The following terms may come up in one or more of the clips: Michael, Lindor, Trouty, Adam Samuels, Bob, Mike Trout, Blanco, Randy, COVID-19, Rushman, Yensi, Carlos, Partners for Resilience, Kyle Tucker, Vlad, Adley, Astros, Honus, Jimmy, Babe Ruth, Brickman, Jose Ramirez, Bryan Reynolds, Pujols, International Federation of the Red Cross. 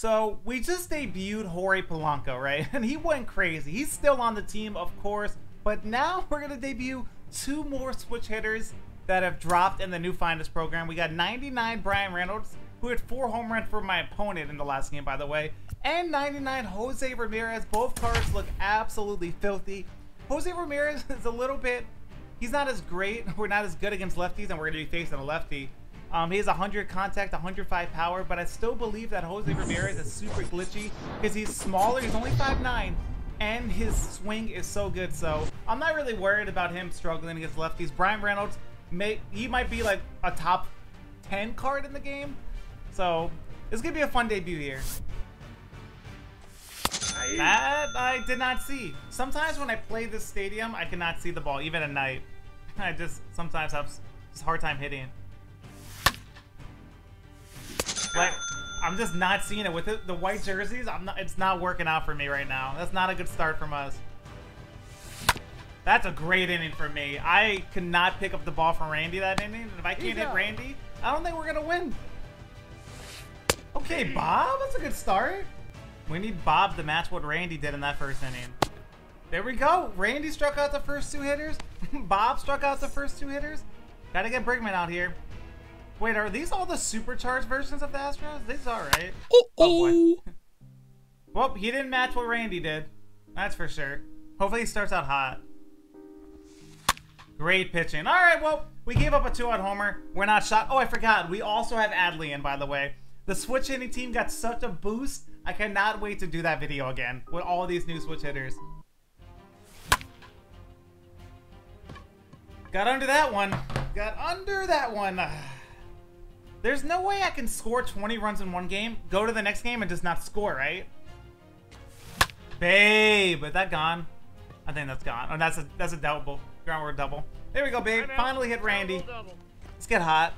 So we just debuted Jorge Polanco, right? And he went crazy. He's still on the team, of course, but now we're going to debut two more switch hitters that have dropped in the new Finest program. We got 99 Bryan Reynolds, who had 4 home runs for my opponent in the last game, by the way, and 99 Jose Ramirez. Both cards look absolutely filthy. Jose Ramirez is a little bit, he's not as great. We're not as good against lefties, and we're going to be facing a lefty. He has 100 contact, 105 power, but I still believe that Jose Ramirez is super glitchy because he's smaller. He's only 5'9", and his swing is so good. So I'm not really worried about him struggling against lefties. Bryan Reynolds, he might be like a top 10 card in the game. So it's going to be a fun debut here. That I did not see. Sometimes when I play this stadium, I cannot see the ball, even at night. I just sometimes have just a hard time hitting it. Like, I'm just not seeing it with the white jerseys. It's not working out for me right now. That's not a good start from us. That's a great inning for me. I could not pick up the ball from Randy that inning. And if I can't hit Randy, I don't think we're gonna win. Okay, Bob, that's a good start. We need Bob to match what Randy did in that first inning. There we go. Randy struck out the first 2 hitters. Bob struck out the first 2 hitters. Gotta get Brickman out here. Wait, are these all the supercharged versions of the Astros? These are, right? Oh, boy. Well, he didn't match what Randy did. That's for sure. Hopefully he starts out hot. Great pitching. All right, well, we gave up a 2-out homer. We're not shot. Oh, I forgot. We also have Adley in, by the way. The switch hitting team got such a boost. I cannot wait to do that video again with all these new switch hitters. Got under that one. Got under that one. There's no way I can score 20 runs in one game, go to the next game, and just not score, right? Babe, is that gone? I think that's gone. Oh, that's a double. Groundward double. There we go, Babe. Finally hit Randy. Double. Let's get hot.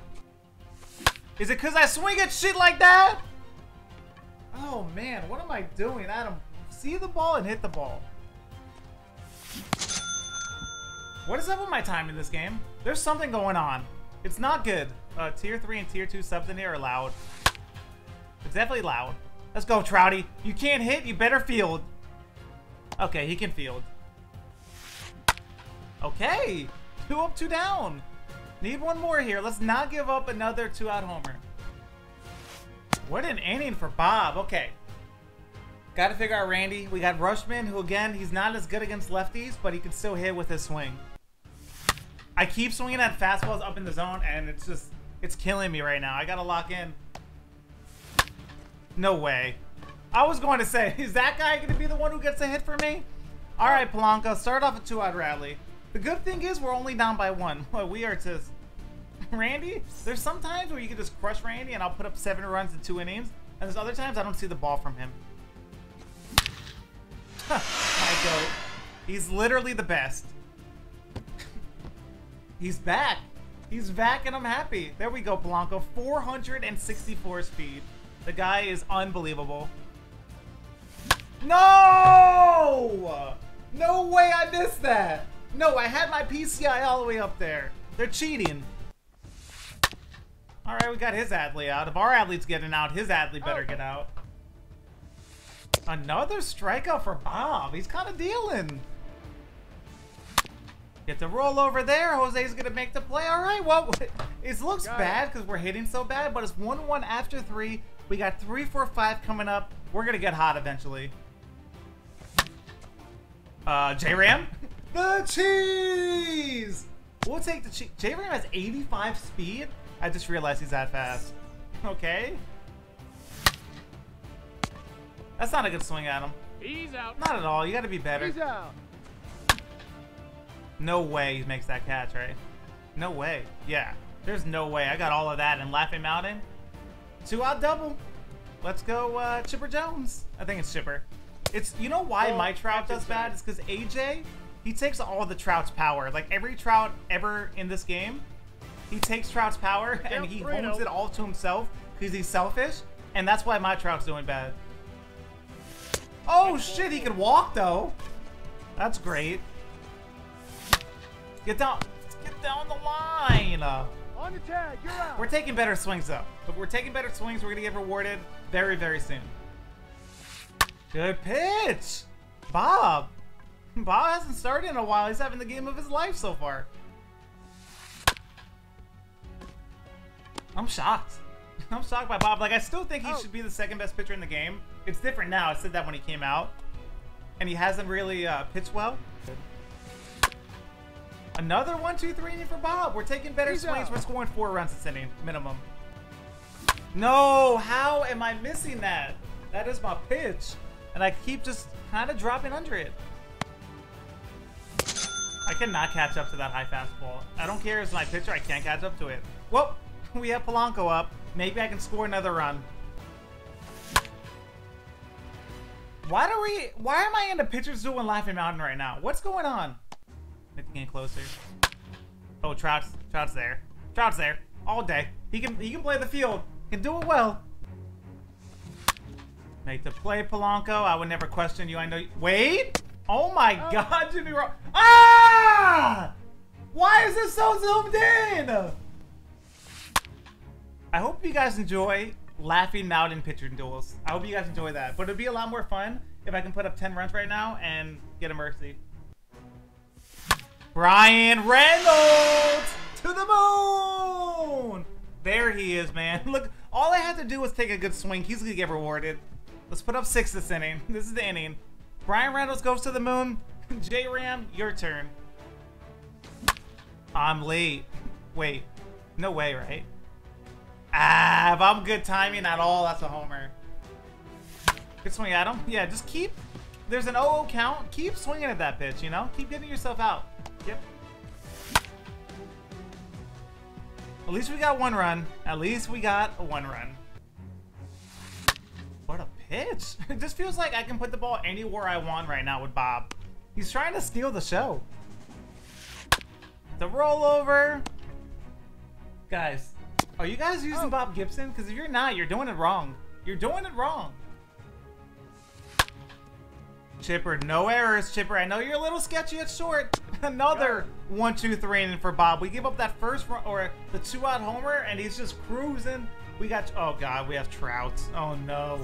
Is it because I swing at shit like that? Oh, man. What am I doing, Adam? See the ball and hit the ball. What is up with my time in this game? There's something going on. It's not good. Tier 3 and Tier 2 subs in here are loud. It's definitely loud. Let's go, Trouty. You can't hit, you better field. Okay, he can field. Okay. 2 up, 2 down. Need one more here. Let's not give up another 2-out homer. What an inning for Bob. Okay. Got to figure out Randy. We got Rushman, who, again, he's not as good against lefties, but he can still hit with his swing. I keep swinging at fastballs up in the zone, and it's just, it's killing me right now. I gotta lock in. No way. I was going to say, is that guy gonna be the one who gets a hit for me? All right, Polanco, start off a 2-out rally. The good thing is we're only down by 1. Well, we are just, Randy, there's some times where you can just crush Randy, and I'll put up 7 runs in 2 innings, and there's other times I don't see the ball from him. My goat. He's literally the best. He's back. He's back, and I'm happy. There we go, Blanco. 464 speed. The guy is unbelievable. No! No way I missed that. No, I had my PCI all the way up there. They're cheating. All right, we got his Adley out. If our Adley's getting out, his Adley better get out. Another strikeout for Bob. He's kind of dealing. Get the roll over there. Jose's going to make the play. All right. Well, it looks bad because we're hitting so bad, but it's 1-1 after 3. We got 3, 4, 5 coming up. We're going to get hot eventually. J-Ram? The cheese! We'll take the cheese. J-Ram has 85 speed. I just realized he's that fast. Okay. That's not a good swing at him. He's out. Not at all. You got to be better. He's out. No way he makes that catch, right? No way. Yeah. There's no way. I got all of that in Laughing Mountain. 2-out double. Let's go, Chipper Jones. I think it's Chipper. It's, you know why my Trout does bad? It's because AJ, he takes all the Trout's power. Like every Trout ever in this game, he takes Trout's power and he hones it all to himself because he's selfish. And that's why my Trout's doing bad. Oh shit, he can walk though. That's great. Get down the line. On the tag, you're out. We're taking better swings though. If we're taking better swings, we're gonna get rewarded very, very soon. Good pitch! Bob! Bob hasn't started in a while. He's having the game of his life so far. I'm shocked. I'm shocked by Bob. Like, I still think he should be the second best pitcher in the game. It's different now. I said that when he came out. And he hasn't really pitched well. Another 1-2-3 inning for Bob. We're taking better swings. We're scoring 4 runs this inning, minimum. No, how am I missing that? That is my pitch. And I keep just kind of dropping under it. I cannot catch up to that high fastball. I don't care if it's my pitcher. I can't catch up to it. Well, we have Polanco up. Maybe I can score another run. Why am I in the pitchers doing Laughing Mountain right now? What's going on? Get the game closer. Oh, Trout's there. Trout's there all day. He can play the field. He can do it well. Make the play, Polanco. I would never question you. I know you. Wait. Oh my God, Jimmy. Ah! Why is this so zoomed in? I hope you guys enjoy Laughing Mountain pitching duels. I hope you guys enjoy that. But it'd be a lot more fun if I can put up 10 runs right now and get a mercy. Bryan Reynolds to the moon! There he is, man. Look, all I had to do was take a good swing. He's gonna get rewarded. Let's put up 6 this inning. This is the inning. Bryan Reynolds goes to the moon. J-Ram, your turn. I'm late. Wait, no way, right? Ah, if I'm good timing at all, that's a homer. Good swing at him. Yeah, just keep, there's an 0-0 count. Keep swinging at that pitch, you know? Keep getting yourself out. Yep. At least we got 1 run. At least we got 1 run. What a pitch. It just feels like I can put the ball anywhere I want right now with Bob. He's trying to steal the show. The rollover. Guys, are you guys using Bob Gibson? Because if you're not, you're doing it wrong. You're doing it wrong. Chipper, no errors, Chipper. I know you're a little sketchy at short. Another 1-2-3 inning for Bob. We give up that first run, or the 2-out homer, and he's just cruising. We got, oh God, we have Trout. Oh no.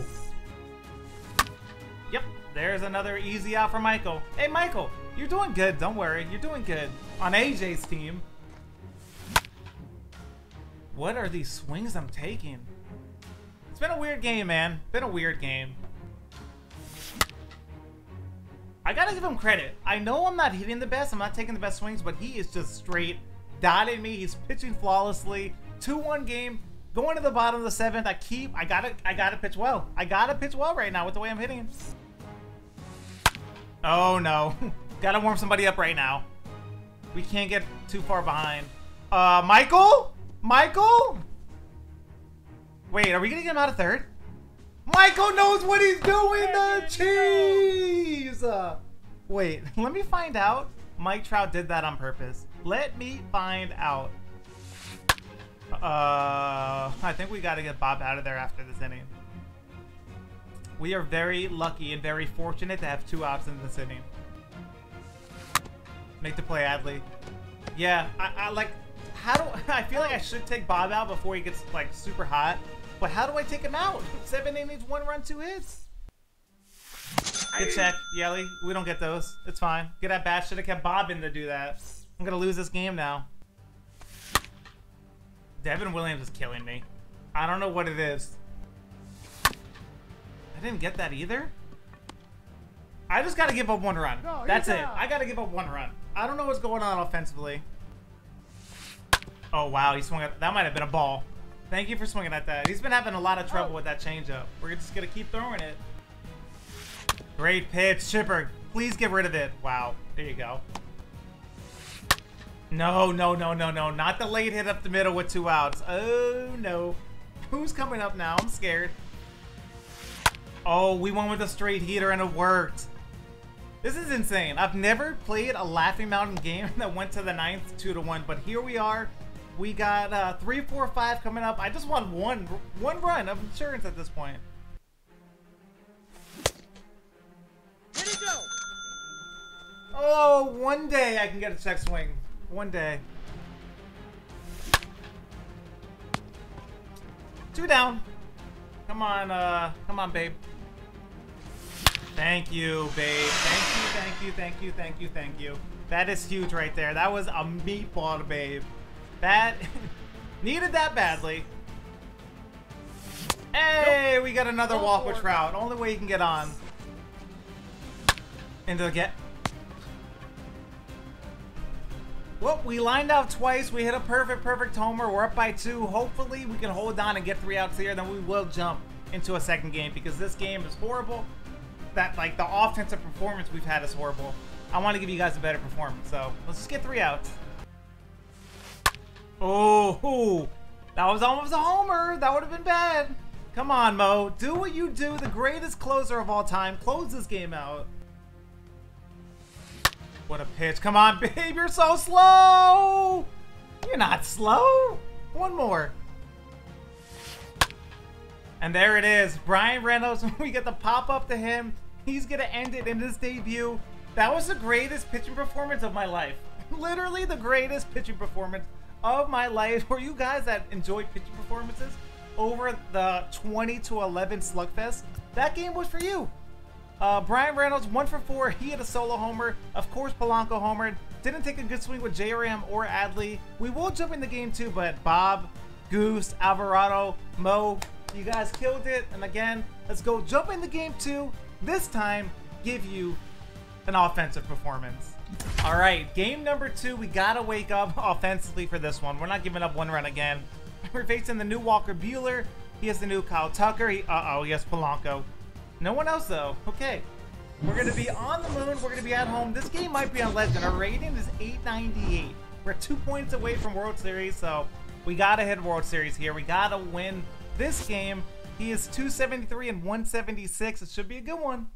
Yep, there's another easy out for Michael. Hey Michael, you're doing good. Don't worry, you're doing good on AJ's team. What are these swings I'm taking? It's been a weird game, man. Been a weird game. I gotta give him credit. I know I'm not hitting the best, I'm not taking the best swings, but he is just straight dotting me. He's pitching flawlessly. 2-1 game, going to the bottom of the 7th. I gotta pitch well. I gotta pitch well right now with the way I'm hitting him. Oh no. Gotta warm somebody up right now. We can't get too far behind. Michael? Michael? Wait, are we gonna get him out of 3rd? Michael knows what he's doing, the cheese! Wait, let me find out. Mike Trout did that on purpose. Let me find out. I think we gotta get Bob out of there after this inning. We are very lucky and very fortunate to have 2 outs in this inning. Make the play, Adley. Yeah, I like, how do, I feel like I should take Bob out before he gets like super hot. But how do I take him out? 7 innings, 1 run, 2 hits. Good check, Yelly. We don't get those. It's fine. Get that bat. Should have kept Bobbin to do that. I'm going to lose this game now. Devin Williams is killing me. I don't know what it is. I didn't get that either. I just got to give up 1 run. No, that's it. I got to give up 1 run. I don't know what's going on offensively. Oh, wow. He swung up. That might have been a ball. Thank you for swinging at that. He's been having a lot of trouble with that changeup. We're just going to keep throwing it. Great pitch, Chipper. Please get rid of it. Wow. There you go. No, no, no, no, no. Not the late hit up the middle with 2 outs. Oh, no. Who's coming up now? I'm scared. Oh, we won with a straight heater and it worked. This is insane. I've never played a Laughing Mountain game that went to the 9th 2-1, but here we are. We got 3, 4, 5 coming up. I just want one run of insurance at this point. Here we go. Oh, one day I can get a check swing. One day. 2 down. Come on, come on, babe. Thank you, babe. Thank you, thank you, thank you, thank you, thank you. That is huge right there. That was a meatball, babe. That needed that badly. Hey, nope. We got another walk with Trout. Only way you can get on. Into the get. Whoop, we lined out twice. We hit a perfect homer. We're up by 2. Hopefully, we can hold on and get 3 outs here. Then we will jump into a second game because this game is horrible. That, like, the offensive performance we've had is horrible. I want to give you guys a better performance. So, let's just get 3 outs. Oh, that was almost a homer. That would have been bad. Come on, Mo. Do what you do. The greatest closer of all time. Close this game out. What a pitch. Come on, babe. You're so slow. You're not slow. One more. And there it is. Bryan Reynolds. When we get the pop-up to him, he's going to end it in his debut. That was the greatest pitching performance of my life. Literally the greatest pitching performance of my life. For you guys that enjoyed pitching performances over the 20-11 slugfest, that game was for you. Bryan Reynolds, 1 for 4. He hit a solo homer. Of course, Polanco homered. Didn't take a good swing with JRM or Adley. We will jump in the game too, but Bob, Goose, Alvarado, Mo, you guys killed it. And again, let's go jump in the game too. This time, give you an offensive performance. All right, game number 2. We gotta wake up offensively for this one. We're not giving up 1 run again. We're facing the new Walker Buehler. He has the new Kyle Tucker. He has Polanco. No one else though. Okay, we're gonna be on the moon. We're gonna be at home. This game might be on legend. Our rating is 898. We're 2 points away from World Series, so we gotta hit World Series here. We gotta win this game. He is 273 and 176. It should be a good one.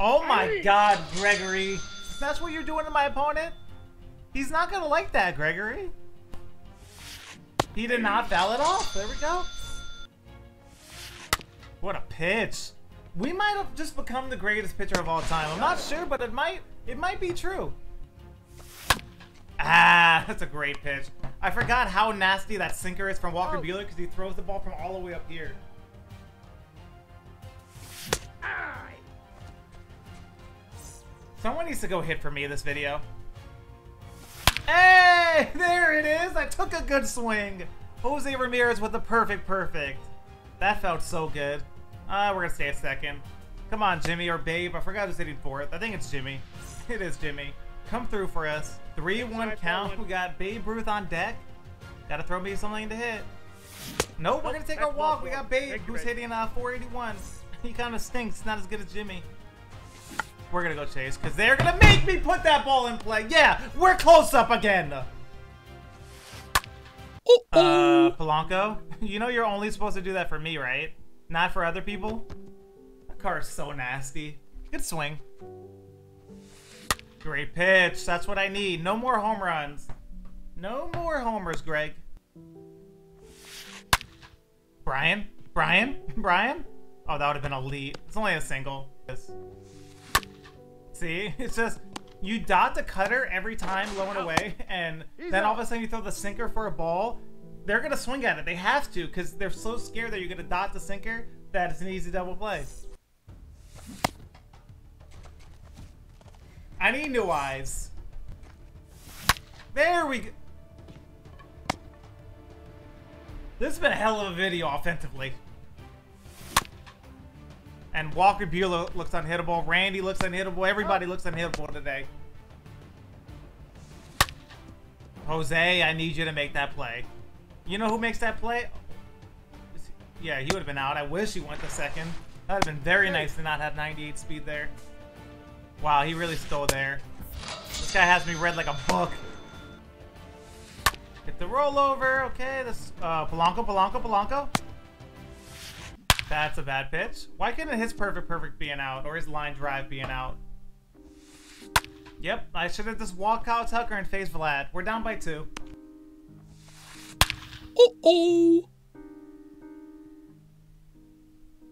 Oh my God, Gregory. That's what you're doing to my opponent? He's not gonna like that, Gregory. He did not foul at all. There we go. What a pitch. We might have just become the greatest pitcher of all time. I'm not sure, but it might be true. Ah, that's a great pitch. I forgot how nasty that sinker is from Walker Buehler because he throws the ball from all the way up here. Someone needs to go hit for me this video. Hey, there it is. I took a good swing. Jose Ramirez with the perfect. That felt so good. We're going to stay a second. Come on, Jimmy or Babe. I forgot who's hitting fourth. I think it's Jimmy. It is Jimmy. Come through for us. 3-1 count. We got Babe Ruth on deck. Got to throw me something to hit. Nope, we're going to take a walk. We got Babe who's hitting 481. He kind of stinks. Not as good as Jimmy. We're gonna go chase because they're gonna make me put that ball in play. Yeah, we're close up again. Polanco, you know you're only supposed to do that for me, right? Not for other people. That car is so nasty. Good swing. Great pitch. That's what I need. No more home runs. No more homers, Greg. Bryan. Oh, that would have been elite. It's only a single. Yes. See, it's just you dot the cutter every time low and away, and then all of a sudden you throw the sinker for a ball. They're gonna swing at it. They have to because they're so scared that you're gonna dot the sinker that it's an easy double play. I need new eyes. There we go. This has been a hell of a video offensively. And Walker Buehler looks unhittable. Randy looks unhittable. Everybody looks unhittable today. Jose, I need you to make that play. You know who makes that play? Yeah, he would have been out. I wish he went to second. That would have been very nice to not have 98 speed there. Wow, he really stole there. This guy has me read like a book. Hit the rollover. Okay, this Polanco. That's a bad pitch. Why couldn't his perfect be an out or his line drive be an out? Yep, I should have just walked Kyle Tucker and faced Vlad. We're down by 2.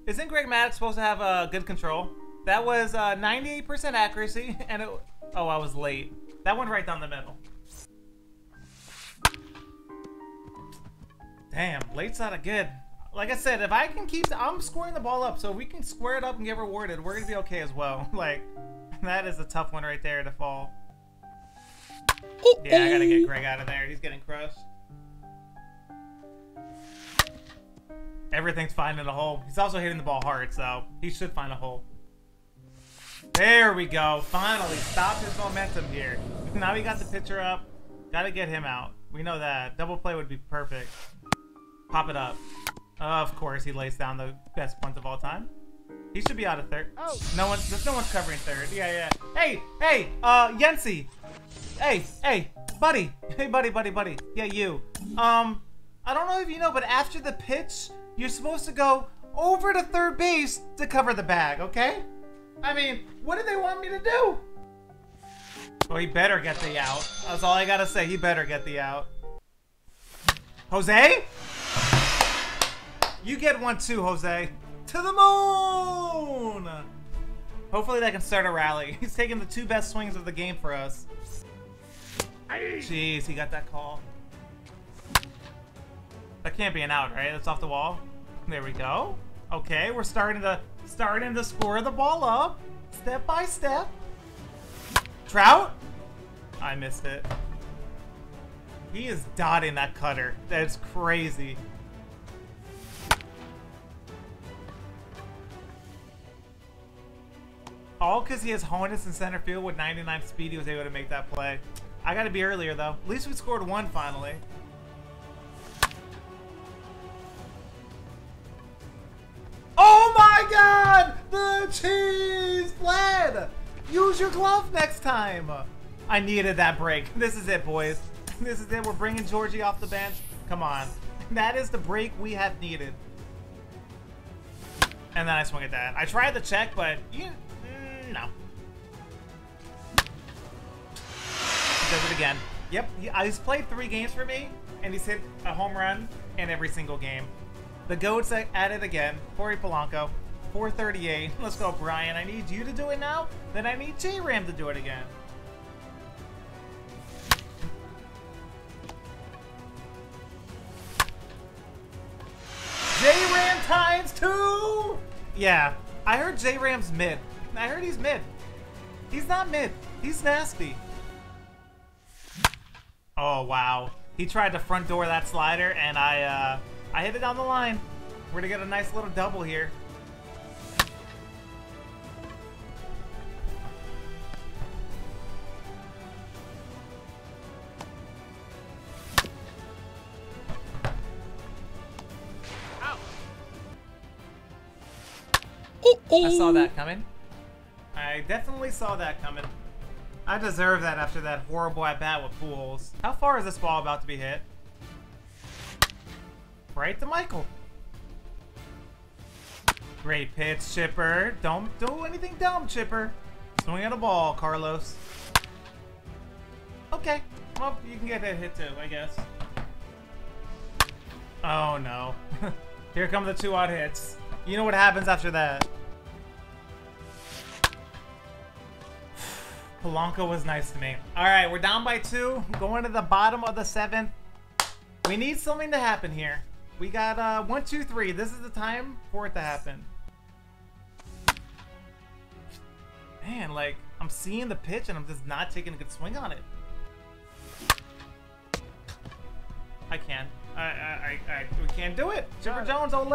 Isn't Greg Maddox supposed to have good control? That was 98% accuracy, and it... Oh, I was late. That went right down the middle. Damn, late's not a good. Like I said, if I can keep, I'm squaring the ball up, so if we can square it up and get rewarded, we're gonna be okay as well. Like, that is a tough one right there to fall. Yeah, I gotta get Greg out of there. He's getting crushed. Everything's finding a hole. He's also hitting the ball hard, so he should find a hole. There we go. Finally stopped his momentum here. Now we got the pitcher up. Gotta get him out. We know that. Double play would be perfect. Pop it up. Of course, he lays down the best punt of all time. He should be out of third. Oh. No one's covering third. Yeah, yeah. Hey, Yensi. Hey, buddy. Hey, buddy. Yeah, you. I don't know if you know, but after the pitch, you're supposed to go over to third base to cover the bag, okay? I mean, what do they want me to do? Well, he better get the out. That's all I gotta say. He better get the out. Jose? You get one too, Jose. To the moon! Hopefully that can start a rally. He's taking the two best swings of the game for us. Jeez, he got that call. That can't be an out, right? That's off the wall. There we go. Okay, we're starting to score the ball up, step by step. Trout? I missed it. He is dotting that cutter. That's crazy. All because he has Honus in center field with 99 speed, he was able to make that play. I gotta be earlier though. At least we scored one finally. Oh my God! The cheese! Vlad! Use your glove next time! I needed that break. This is it, boys. This is it. We're bringing Jorge off the bench. Come on. That is the break we have needed. And then I swung at that. I tried the check, but you... No. He does it again. Yep, he's played 3 games for me, and he's hit a home run in every single game. The GOAT's at it again. Corey Polanco, 438. Let's go, Bryan. I need you to do it now. Then I need J-Ram to do it again. J-Ram times 2! Yeah, I heard J-Ram's mid. I heard he's mid. He's not mid. He's nasty. Oh, wow. He tried to front door that slider, and I hit it down the line. We're gonna get a nice little double here. Ow. I saw that coming. I definitely saw that coming. I deserve that after that horrible at-bat with Pujols. How far is this ball about to be hit? Right to Michael. Great pitch, Chipper. Don't do anything dumb, Chipper. Swing at a ball, Carlos. Okay. Well, you can get that hit too, I guess. Oh, no. Here come the 2-out hits. You know what happens after that. Polanco was nice to me. All right, we're down by 2. Going to the bottom of the 7th. We need something to happen here. We got 1, 2, 3. This is the time for it to happen. Man, like, I'm seeing the pitch and I'm just not taking a good swing on it. I can. We can't do it. Chipper Jones, ole.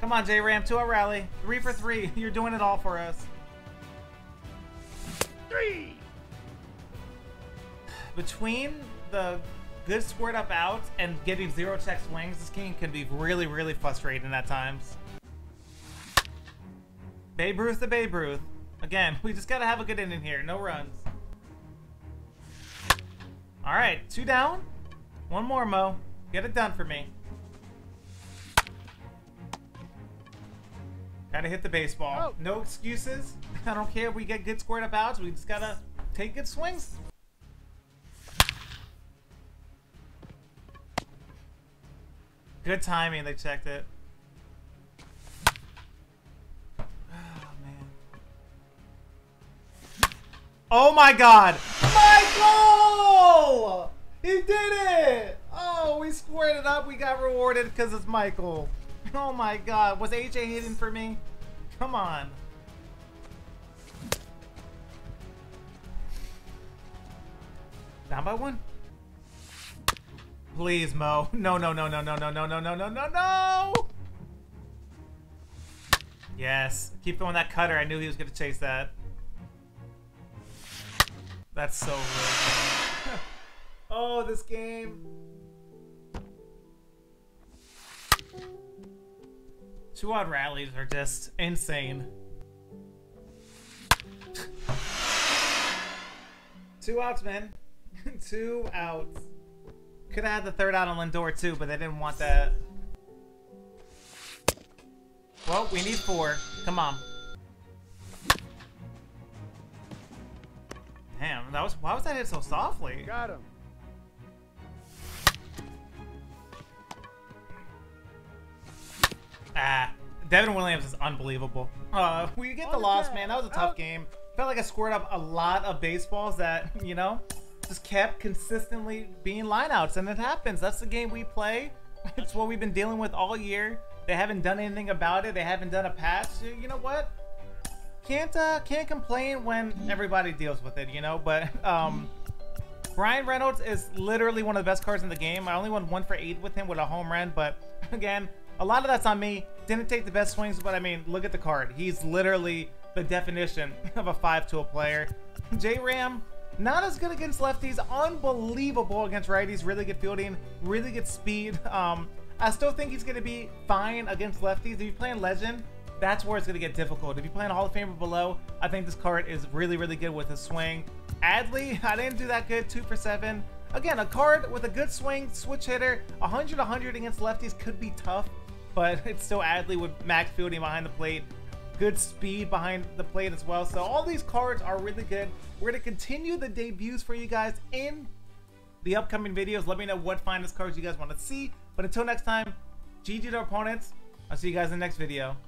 Come on, J-Ram, 2-out rally. 3 for 3. You're doing it all for us. 3! Between the good squared up out and getting 0 check swings, this game can be really, really frustrating at times. Babe Ruth to Babe Ruth. Again, we just gotta have a good inning here. No runs. Alright, 2 down. 1 more, Mo. Get it done for me. Gotta hit the baseball. Oh. No excuses. I don't care if we get good squared up outs. We just gotta take good swings. Good timing, they checked it. Oh, man. Oh, my God. Michael! He did it! Oh, we squared it up. We got rewarded because it's Michael. Oh my God, was AJ hidden for me? Come on. Down by one? Please, Mo. No, no, no, no, no, no, no, no, no, no, no, no! Yes. Keep throwing that cutter. I knew he was going to chase that. That's so good. Oh, this game. 2-out rallies are just insane. 2 outs, man. 2 outs. Could have had the 3rd out on Lindor too, but they didn't want that. Well, we need 4. Come on. Damn, that was, why was that hit so softly? Got him. Ah, Devin Williams is unbelievable. We get the loss, man. That was a tough game. Felt like I squared up a lot of baseballs that, you know, just kept consistently being lineouts, and it happens. That's the game we play. It's what we've been dealing with all year. They haven't done anything about it. They haven't done a patch. You know what? Can't complain when everybody deals with it, you know? But Bryan Reynolds is literally one of the best cards in the game. I only won 1 for 8 with him with a home run, but again, a lot of that's on me. Didn't take the best swings, but I mean, look at the card. He's literally the definition of a 5-tool player. J-Ram, not as good against lefties. Unbelievable against righties. Really good fielding, really good speed. I still think he's going to be fine against lefties. If you're playing Legend, that's where it's going to get difficult. If you're playing Hall of Fame or below, I think this card is really, really good with his swing. Adley, I didn't do that good. 2 for 7. Again, a card with a good swing, switch hitter. 100-100 against lefties could be tough, but it's still Adley with max fielding behind the plate. Good speed behind the plate as well. So all these cards are really good. We're going to continue the debuts for you guys in the upcoming videos. Let me know what finest cards you guys want to see. But until next time, GG to opponents. I'll see you guys in the next video.